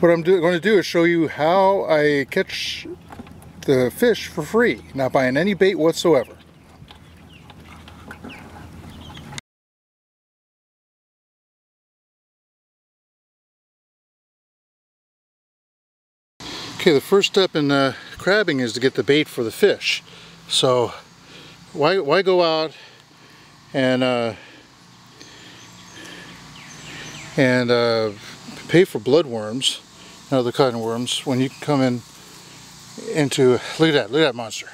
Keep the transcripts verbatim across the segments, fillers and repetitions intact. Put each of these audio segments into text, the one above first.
What I'm do going to do is show you how I catch the fish for free, not buying any bait whatsoever. Okay, the first step in uh, crabbing is to get the bait for the fish. So why, why go out and uh, and uh, pay for bloodworms and other kind of worms when you can come in into, look at that, look at that monster.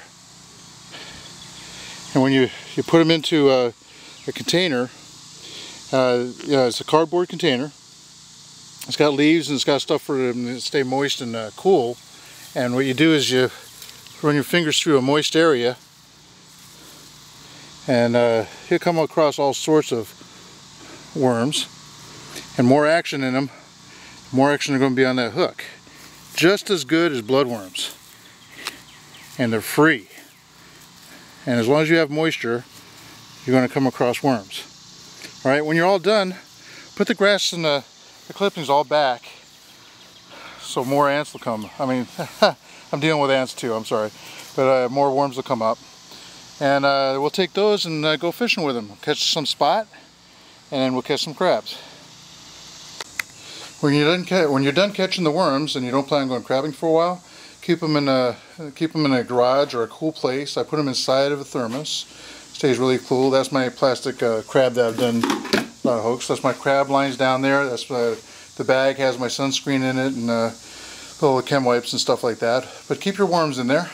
And when you, you put them into a, a container, uh, yeah, it's a cardboard container. It's got leaves and it's got stuff for them to stay moist and uh, cool. And what you do is you run your fingers through a moist area, and uh, you'll come across all sorts of worms, and more action in them, more action are going to be on that hook. Just as good as bloodworms, and they're free. And as long as you have moisture, you're going to come across worms. All right, when you're all done, put the grass in the The clipping's all back, so more ants will come. I mean, I'm dealing with ants too, I'm sorry. But uh, more worms will come up. And uh, we'll take those and uh, go fishing with them. Catch some spot, and then we'll catch some crabs. When you're done, when you're done catching the worms and you don't plan on going crabbing for a while, keep them in a, keep them in a garage or a cool place. I put them inside of a thermos. Stays really cool. That's my plastic uh, crab that I've done. Not a hoax. That's my crab lines down there. That's uh, the bag has my sunscreen in it and uh, little chem wipes and stuff like that. But keep your worms in there.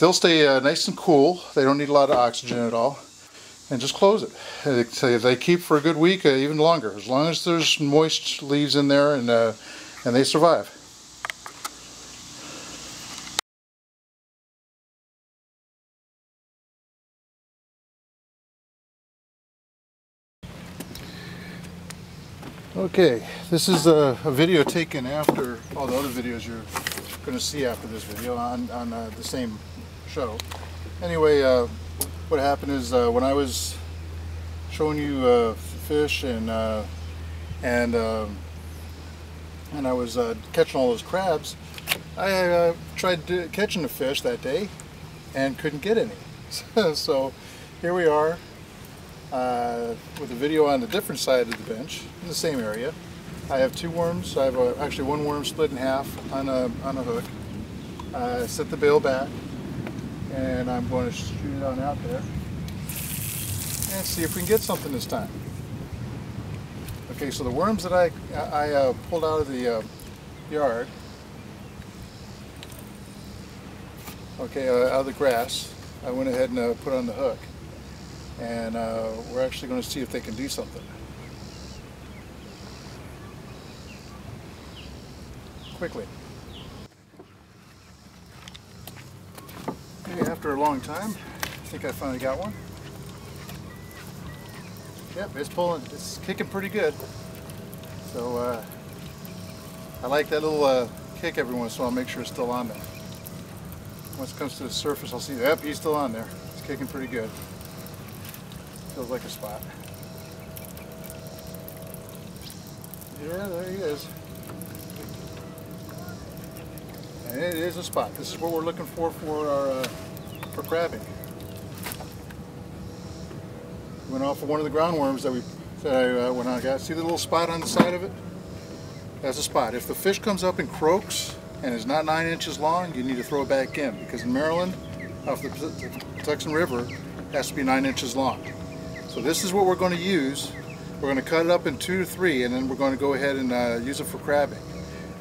They'll stay uh, nice and cool. They don't need a lot of oxygen at all. And just close it. They, they keep for a good week, uh, even longer, as long as there's moist leaves in there, and uh, and they survive. Okay, this is a, a video taken after all the other videos you're going to see after this video on, on uh, the same show. Anyway, uh, what happened is uh, when I was showing you uh, fish and uh, and um, and I was uh, catching all those crabs, I uh, tried to, catching the fish that day and couldn't get any. So here we are. Uh, with a video on the different side of the bench, in the same area. I have two worms. I have a, actually one worm split in half on a, on a hook. Uh, set the bail back, and I'm going to shoot it on out there and see if we can get something this time. Okay, so the worms that I, I uh, pulled out of the uh, yard, okay, uh, out of the grass, I went ahead and uh, put on the hook. And uh, we're actually going to see if they can do something. Quickly. Maybe after a long time, I think I finally got one. Yep, it's pulling, it's kicking pretty good. So uh, I like that little uh, kick every once in a while, make sure it's still on there. Once it comes to the surface, I'll see, yep, he's still on there. It's kicking pretty good. Feels like a spot. Yeah, there he is. And it is a spot. This is what we're looking for for our uh, for crabbing. Went off of one of the groundworms that we that I uh, went on. Got see the little spot on the side of it? That's a spot. If the fish comes up and croaks and is not nine inches long, you need to throw it back in, because in Maryland, off the Patuxent River, it has to be nine inches long. So this is what we're going to use. We're going to cut it up in two to three, and then we're going to go ahead and uh, use it for crabbing.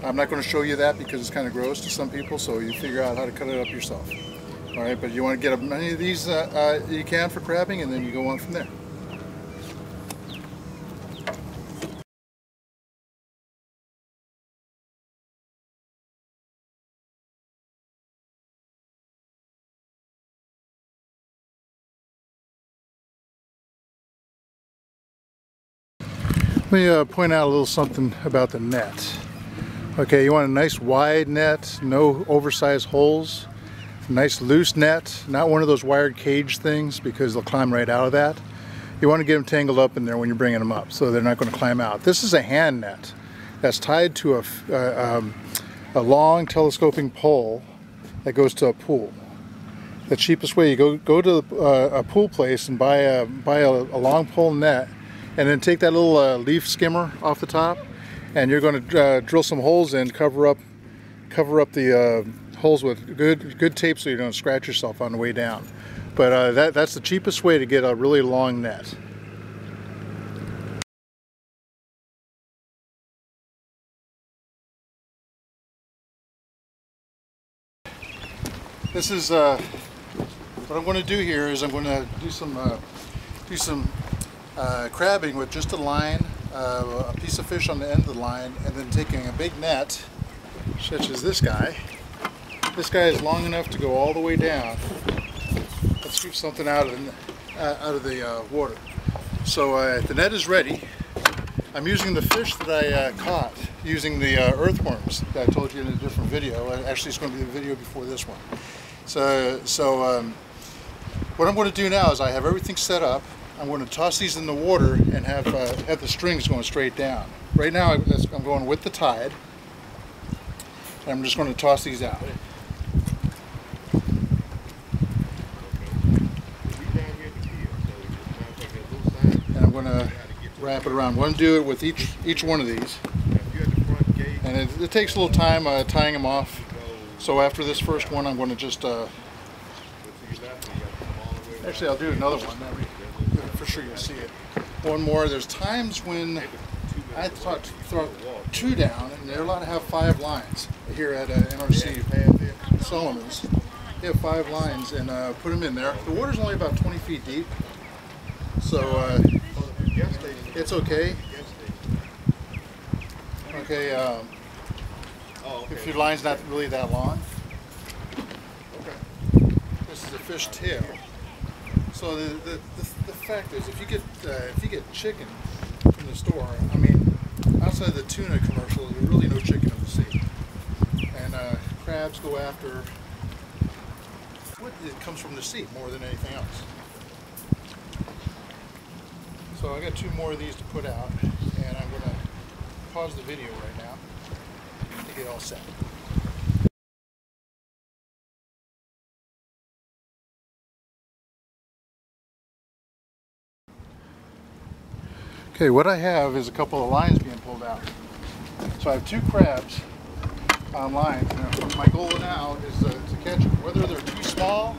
I'm not going to show you that because it's kind of gross to some people, so you figure out how to cut it up yourself. All right, but you want to get as many of these uh, uh, you can for crabbing, and then you go on from there. Let me uh, point out a little something about the net. Okay, you want a nice wide net, no oversized holes, nice loose net, not one of those wired cage things, because they'll climb right out of that. You want to get them tangled up in there when you're bringing them up, so they're not going to climb out. This is a hand net. that's tied to a, uh, um, a long telescoping pole that goes to a pool. The cheapest way, you go go to uh, a pool place and buy a buy a, a long pole net, and then take that little uh, leaf skimmer off the top, and you're going to uh, drill some holes in, cover up cover up the uh, holes with good good tape so you don't scratch yourself on the way down. But uh, that that's the cheapest way to get a really long net. This is uh, what I'm going to do here is I'm going to do some uh, do some uh, crabbing with just a line, uh, a piece of fish on the end of the line, and then taking a big net, such as this guy. This guy is long enough to go all the way down. Let's scoop something out of the, uh, out of the uh, water. So uh, the net is ready. I'm using the fish that I uh, caught using the uh, earthworms that I told you in a different video. Actually, it's going to be the video before this one. So, so um, what I'm going to do now is I have everything set up. I'm going to toss these in the water and have, uh, have the strings going straight down. Right now, I'm going with the tide. And I'm just going to toss these out. And I'm going to wrap it around. I'm going to do it with each, each one of these. And it, it takes a little time uh, tying them off. So after this first one, I'm going to just, uh, actually I'll do another one, for sure you'll see it. One more. There's times when I thought to throw two down, and they're allowed to have five lines here at uh, N R C Solomon's. They have five lines, and uh, put them in there. The water's only about twenty feet deep, so uh, it's okay. Okay, um, Oh, okay. If your line's not really that long. Okay. This is a fish tail. So the the, the, the fact is, if you get uh, if you get chicken from the store, I mean, outside the tuna commercial, there's really no chicken in the sea. And uh, crabs go after what it comes from the sea more than anything else. So I got two more of these to put out, and I'm gonna pause the video right now. Get all set. Okay, what I have is a couple of lines being pulled out. So I have two crabs on lines. Now, my goal now is uh, to catch them. Whether they're too small,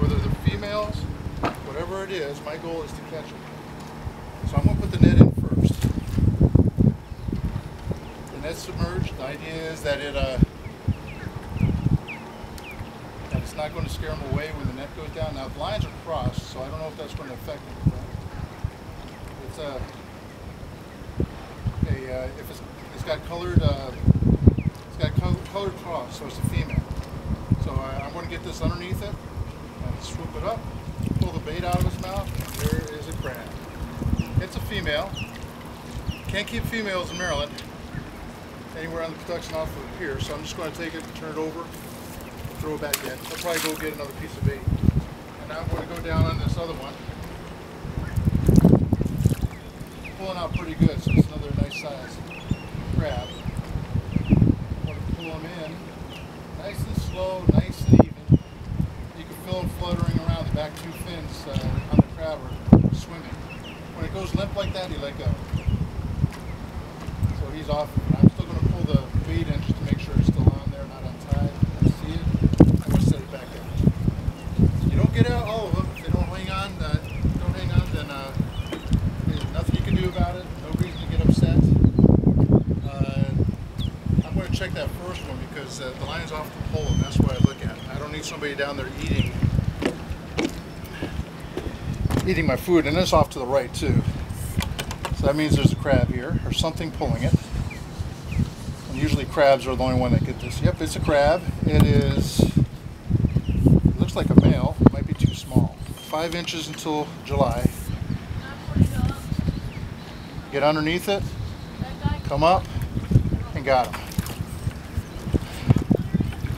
whether they're females, whatever it is, my goal is to catch them. So I'm going to put the net in first. Submerged. The idea is that it uh, that it's not going to scare them away when the net goes down. Now the lines are crossed, so I don't know if that's going to affect them. It's uh, a uh, if it's, it's got colored uh, it's got co colored cloth, so it's a female. So uh, I'm going to get this underneath it and swoop it up, pull the bait out of its mouth. And there is a crab. It's a female. Can't keep females in Maryland. Anywhere on the Patuxent off of here, so I'm just going to take it and turn it over, and throw it back in. I'll probably go get another piece of bait. And now I'm going to go down on this other one. It's pulling out pretty good, so it's another nice size crab. I'm going to pull them in, nice and slow, nice and even. You can feel them fluttering around. The back two fins uh, on the crab are swimming. When it goes limp like that, you let go. So he's off. In just to make sure it's still on there, not untied. I see it. I'm going to set it back up. You don't get out all of them. If they don't hang on, uh, don't hang on, then uh, there's nothing you can do about it. No reason to get upset. Uh, I'm going to check that first one because uh, the line's off the pole, and that's what I look at. I don't need somebody down there eating, eating my food, and it's off to the right too. So that means there's a crab here or something pulling it. Usually crabs are the only one that get this. Yep, it's a crab. It is, it looks like a male. It might be too small. Five inches until July. Get underneath it, come up, and got him.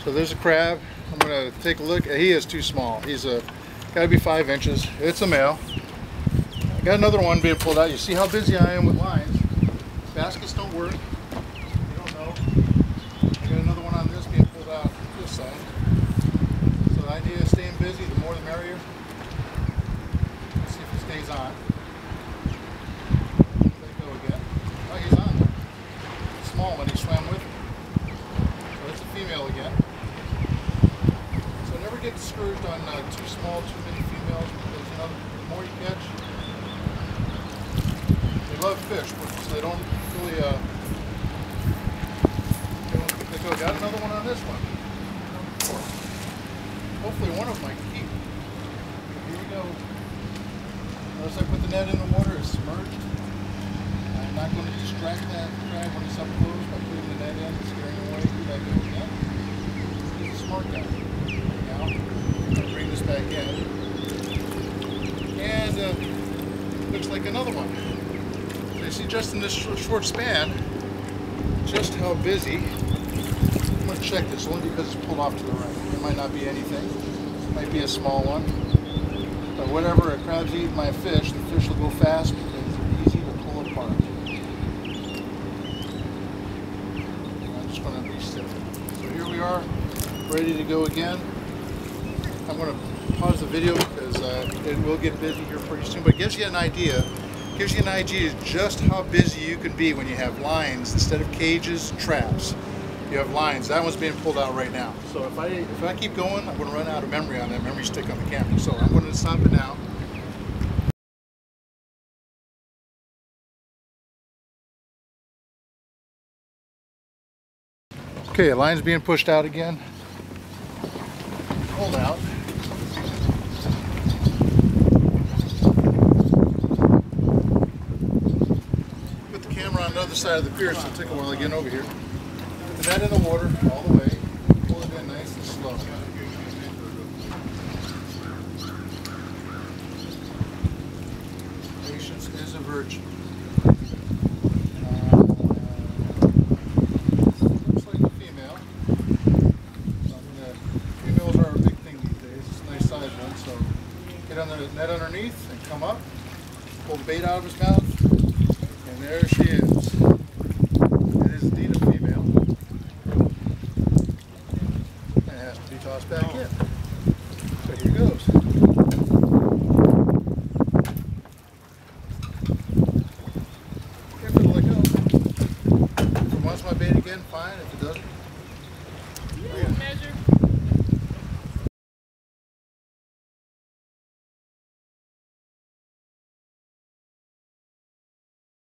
So there's a crab. I'm going to take a look. He is too small. He's a, got to be five inches. It's a male. I got another one being pulled out. You see how busy I am with lines. Baskets don't work. idea is staying busy, the more the merrier. Let's see if it stays on. Let it go again. Oh, he's on there. Small one, he swam with me. So that's a female again. So never get discouraged on uh, too small, too many females, because you know, the more you catch, they love fish, so they don't really, uh, they don't think they go. Got another one on this one. Hopefully one of them I can keep. Here we go. Notice I put the net in the water, it's submerged. I'm not going to distract that crab when it's up close by putting the net in, scaring away. Here that goes again. He's a smart guy. Now, I'm going to bring this back in. And uh, looks like another one. So you see just in this short span, just how busy. I'm going to check this only because it's pulled off to the right. It might not be anything. It might be a small one. But whatever, a crab's eat my fish, the fish will go fast because they're easy to pull apart. And I'm just going to reset it. So here we are, ready to go again. I'm going to pause the video because uh, it will get busy here pretty soon. But it gives you an idea. It gives you an idea of just how busy you can be when you have lines instead of cages, traps. You have lines. That one's being pulled out right now. So if I if I keep going, I'm going to run out of memory on that memory stick on the camera. So I'm going to stop it now. Okay, the line's being pushed out again. Pulled out. Put the camera on the other side of the pier, so it'll take a while to get over here. Net in the water all the way, pull it in nice and slow. Patience is a virtue. Uh, looks like a female. So gonna, females are a big thing these days. It's a nice size one, so get under the net underneath and come up, pull the bait out of his mouth, and there she is.